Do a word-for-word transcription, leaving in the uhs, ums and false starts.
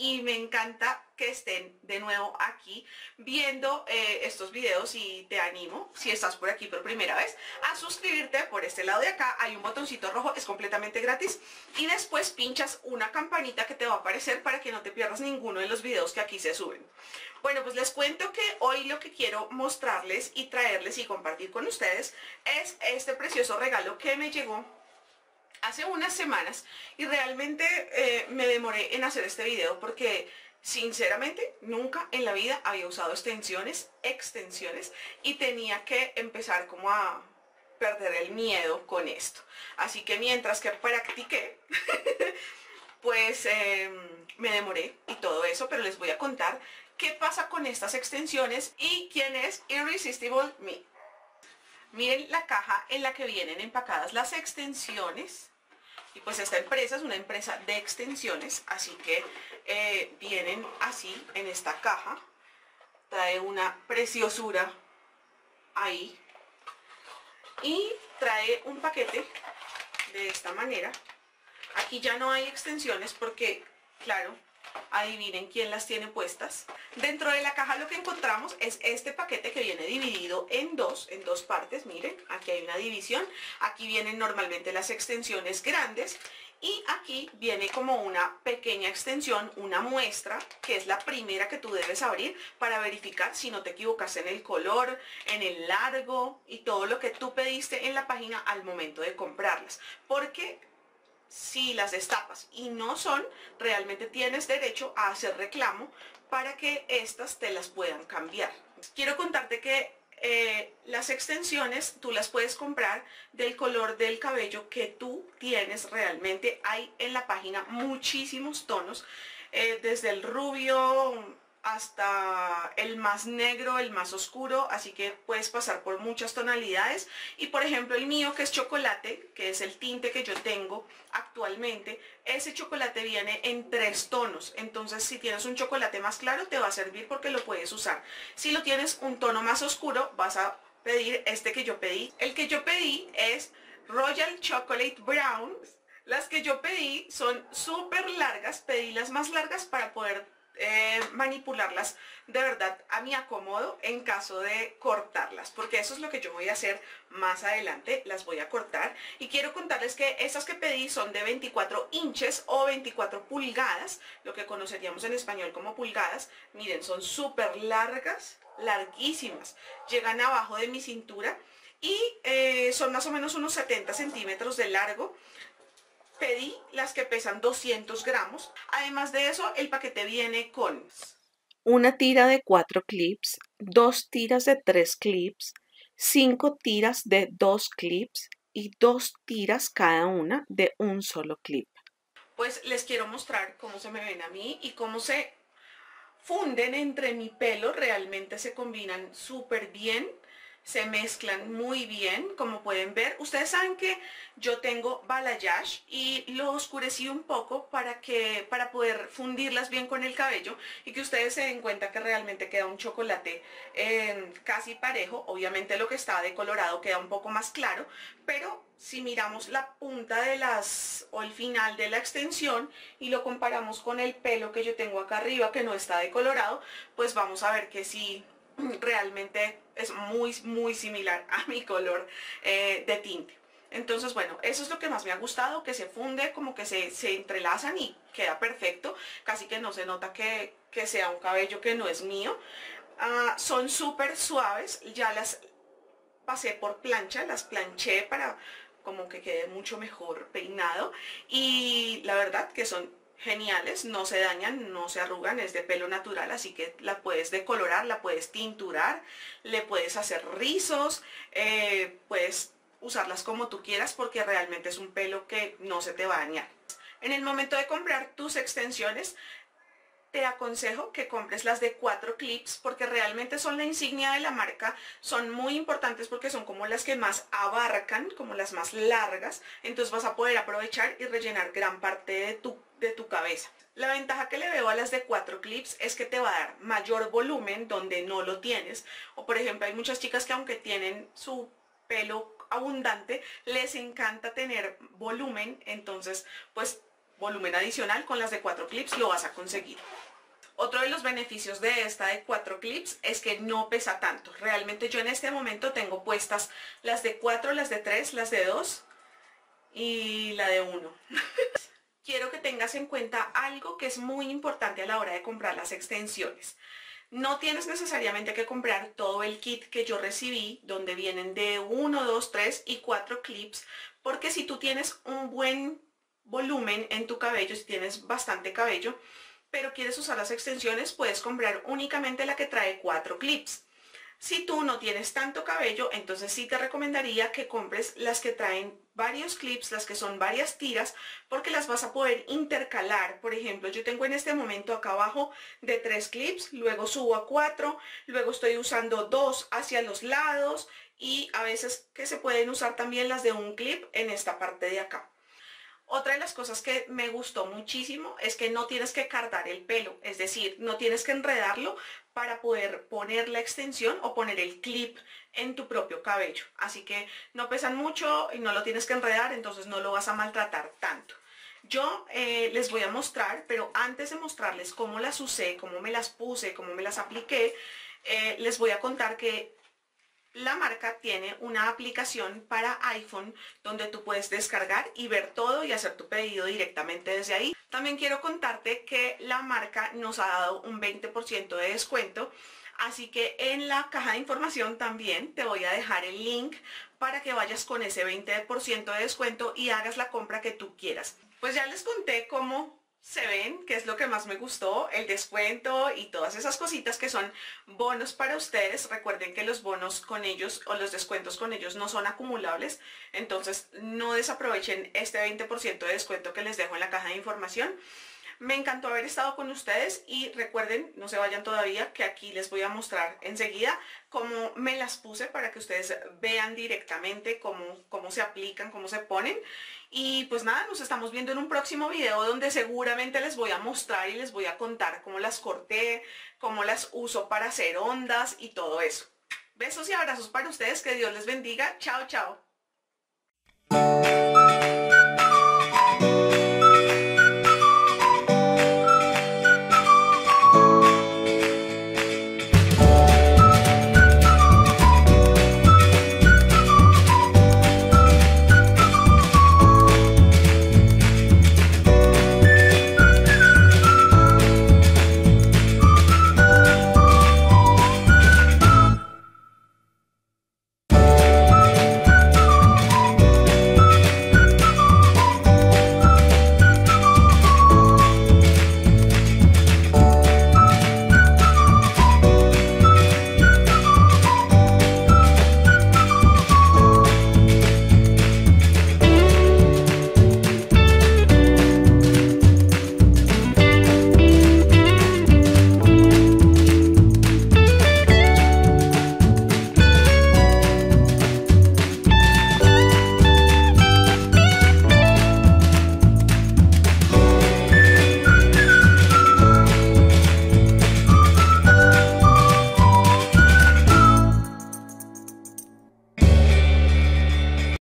y me encanta que estén de nuevo aquí viendo eh, estos videos, y te animo, si estás por aquí por primera vez, a suscribirte. Por este lado de acá hay un botoncito rojo, es completamente gratis, y después pinchas una campanita que te va a aparecer para que no te pierdas ninguno de los videos que aquí se suben. Bueno, pues les cuento que hoy lo que quiero mostrarles y traerles y compartir con ustedes es este precioso regalo que me llegó hace unas semanas, y realmente eh, me demoré en hacer este video porque sinceramente nunca en la vida había usado extensiones, extensiones, y tenía que empezar como a perder el miedo con esto. Así que mientras que practiqué, pues eh, me demoré y todo eso, pero les voy a contar qué pasa con estas extensiones y quién es Irresistible Me. Miren la caja en la que vienen empacadas las extensiones. Y pues esta empresa es una empresa de extensiones, así que eh, vienen así en esta caja. Trae una preciosura ahí. Y trae un paquete de esta manera. Aquí ya no hay extensiones porque, claro, adivinen quién las tiene puestas. Dentro de la caja lo que encontramos es este paquete que viene dividido en dos, en dos partes. Miren, aquí hay una división, aquí vienen normalmente las extensiones grandes, y aquí viene como una pequeña extensión, una muestra, que es la primera que tú debes abrir para verificar si no te equivocas en el color, en el largo y todo lo que tú pediste en la página al momento de comprarlas, porque si las destapas y no son, realmente tienes derecho a hacer reclamo para que estas te las puedan cambiar. Quiero contarte que eh, las extensiones tú las puedes comprar del color del cabello que tú tienes realmente. Hay en la página muchísimos tonos, eh, desde el rubio hasta el más negro, el más oscuro, así que puedes pasar por muchas tonalidades. Y por ejemplo el mío, que es chocolate, que es el tinte que yo tengo actualmente, ese chocolate viene en tres tonos. Entonces si tienes un chocolate más claro te va a servir porque lo puedes usar. Si lo tienes un tono más oscuro vas a pedir este que yo pedí. El que yo pedí es Royal Chocolate Browns. Las que yo pedí son súper largas, pedí las más largas para poder Eh, manipularlas de verdad a mi acomodo en caso de cortarlas, porque eso es lo que yo voy a hacer más adelante, las voy a cortar. Y quiero contarles que estas que pedí son de veinticuatro inches o veinticuatro pulgadas, lo que conoceríamos en español como pulgadas. Miren, son súper largas, larguísimas, llegan abajo de mi cintura, y eh, son más o menos unos setenta centímetros de largo. Pedí las que pesan doscientos gramos. Además de eso, el paquete viene con una tira de cuatro clips, dos tiras de tres clips, cinco tiras de dos clips y dos tiras cada una de un solo clip. Pues les quiero mostrar cómo se me ven a mí y cómo se funden entre mi pelo. Realmente se combinan súper bien. Se mezclan muy bien, como pueden ver. Ustedes saben que yo tengo balayage y lo oscurecí un poco para, que, para poder fundirlas bien con el cabello y que ustedes se den cuenta que realmente queda un chocolate eh, casi parejo. Obviamente lo que está decolorado queda un poco más claro, pero si miramos la punta de las o el final de la extensión y lo comparamos con el pelo que yo tengo acá arriba, que no está decolorado, pues vamos a ver que sí, realmente es muy muy similar a mi color eh, de tinte. Entonces bueno, eso es lo que más me ha gustado, que se funde, como que se, se entrelazan y queda perfecto. Casi que no se nota que, que sea un cabello que no es mío. Uh, son súper suaves, ya las pasé por plancha, las planché para como que quede mucho mejor peinado, y la verdad que son geniales, no se dañan, no se arrugan, es de pelo natural, así que la puedes decolorar, la puedes tinturar, le puedes hacer rizos, eh, puedes usarlas como tú quieras porque realmente es un pelo que no se te va a dañar. En el momento de comprar tus extensiones, te aconsejo que compres las de cuatro clips porque realmente son la insignia de la marca, son muy importantes porque son como las que más abarcan, como las más largas, entonces vas a poder aprovechar y rellenar gran parte de tu de tu cabeza. La ventaja que le veo a las de cuatro clips es que te va a dar mayor volumen donde no lo tienes, o por ejemplo hay muchas chicas que aunque tienen su pelo abundante, les encanta tener volumen, entonces pues volumen adicional con las de cuatro clips lo vas a conseguir. Otro de los beneficios de esta de cuatro clips es que no pesa tanto. Realmente yo en este momento tengo puestas las de cuatro, las de tres, las de dos y la de uno. Quiero que tengas en cuenta algo que es muy importante a la hora de comprar las extensiones. No tienes necesariamente que comprar todo el kit que yo recibí, donde vienen de uno, dos, tres y cuatro clips, porque si tú tienes un buen volumen en tu cabello, si tienes bastante cabello, pero quieres usar las extensiones, puedes comprar únicamente la que trae cuatro clips. Si tú no tienes tanto cabello, entonces sí te recomendaría que compres las que traen varios clips, las que son varias tiras, porque las vas a poder intercalar. Por ejemplo, yo tengo en este momento acá abajo de tres clips, luego subo a cuatro, luego estoy usando dos hacia los lados y a veces que se pueden usar también las de un clip en esta parte de acá. Otra de las cosas que me gustó muchísimo es que no tienes que cardar el pelo, es decir, no tienes que enredarlo para poder poner la extensión o poner el clip en tu propio cabello. Así que no pesan mucho y no lo tienes que enredar, entonces no lo vas a maltratar tanto. Yo eh, les voy a mostrar, pero antes de mostrarles cómo las usé, cómo me las puse, cómo me las apliqué, eh, les voy a contar que la marca tiene una aplicación para iPhone donde tú puedes descargar y ver todo y hacer tu pedido directamente desde ahí. También quiero contarte que la marca nos ha dado un veinte por ciento de descuento, así que en la caja de información también te voy a dejar el link para que vayas con ese veinte por ciento de descuento y hagas la compra que tú quieras. Pues ya les conté cómo se ven, que es lo que más me gustó, el descuento y todas esas cositas que son bonos para ustedes. Recuerden que los bonos con ellos o los descuentos con ellos no son acumulables, entonces no desaprovechen este veinte por ciento de descuento que les dejo en la caja de información. Me encantó haber estado con ustedes y recuerden, no se vayan todavía, que aquí les voy a mostrar enseguida cómo me las puse para que ustedes vean directamente cómo, cómo se aplican, cómo se ponen. Y pues nada, nos estamos viendo en un próximo video donde seguramente les voy a mostrar y les voy a contar cómo las corté, cómo las uso para hacer ondas y todo eso. Besos y abrazos para ustedes, que Dios les bendiga. Chao, chao.